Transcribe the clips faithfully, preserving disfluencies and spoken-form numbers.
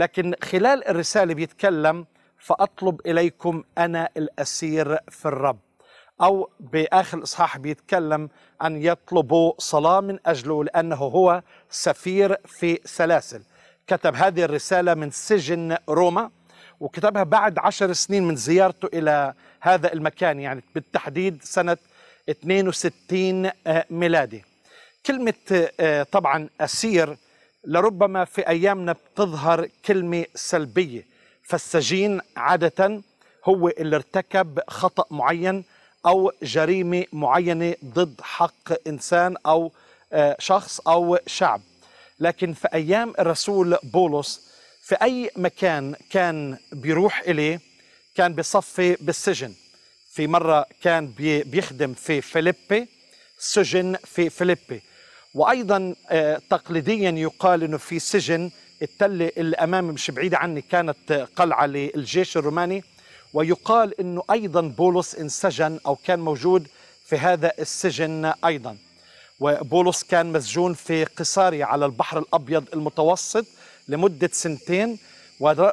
لكن خلال الرسالة بيتكلم فأطلب إليكم أنا الأسير في الرب، أو بآخر الإصحاح بيتكلم أن يطلبوا صلاة من أجله لأنه هو سفير في سلاسل. كتب هذه الرسالة من سجن روما، وكتبها بعد عشر سنين من زيارته إلى هذا المكان، يعني بالتحديد سنة اثنين وستين ميلادي. كلمة طبعا أسير لربما في أيامنا بتظهر كلمة سلبية، فالسجين عادة هو اللي ارتكب خطأ معين أو جريمة معينة ضد حق إنسان أو شخص أو شعب. لكن في أيام الرسول بولس في أي مكان كان بيروح إليه كان بيصفي بالسجن. في مرة كان بيخدم في فيليبي، سجن في فيليبي. وأيضا تقليديا يقال أنه في سجن التلة اللي أمامي مش بعيدة عني كانت قلعة للجيش الروماني، ويقال أنه أيضا بولس انسجن أو كان موجود في هذا السجن أيضا. وبولس كان مسجون في قيصاريا على البحر الأبيض المتوسط لمدة سنتين،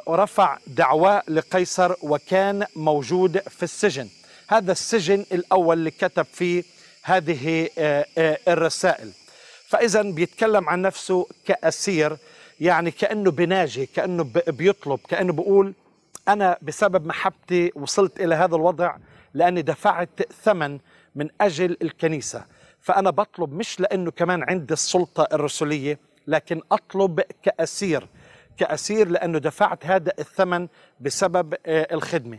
ورفع دعوى لقيصر وكان موجود في السجن. هذا السجن الأول اللي كتب فيه هذه الرسائل. فإذا بيتكلم عن نفسه كأسير، يعني كأنه بناجي، كأنه بيطلب، كأنه بيقول أنا بسبب محبتي وصلت إلى هذا الوضع لأني دفعت ثمن من أجل الكنيسة، فأنا بطلب مش لأنه كمان عندي السلطة الرسولية، لكن أطلب كأسير، كأسير لأنه دفعت هذا الثمن بسبب الخدمة.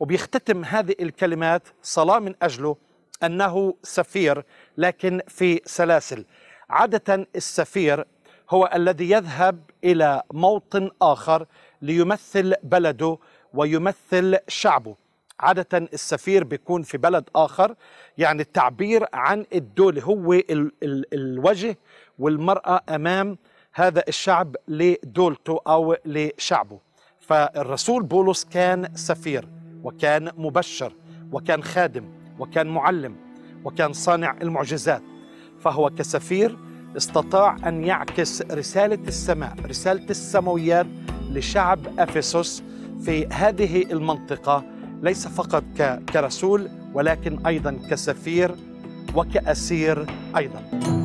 وبيختتم هذه الكلمات صلاة من أجله أنه سفير لكن في سلاسل. عادة السفير هو الذي يذهب إلى موطن آخر ليمثل بلده ويمثل شعبه. عادة السفير بيكون في بلد آخر، يعني التعبير عن الدولة، هو ال ال الوجه والمرأة أمام هذا الشعب لدولته أو لشعبه. فالرسول بولس كان سفير، وكان مبشر، وكان خادم، وكان معلم، وكان صانع المعجزات. فهو كسفير استطاع أن يعكس رسالة السماء، رسالة السماويات لشعب أفسوس في هذه المنطقة، ليس فقط كرسول ولكن أيضا كسفير وكأسير أيضا.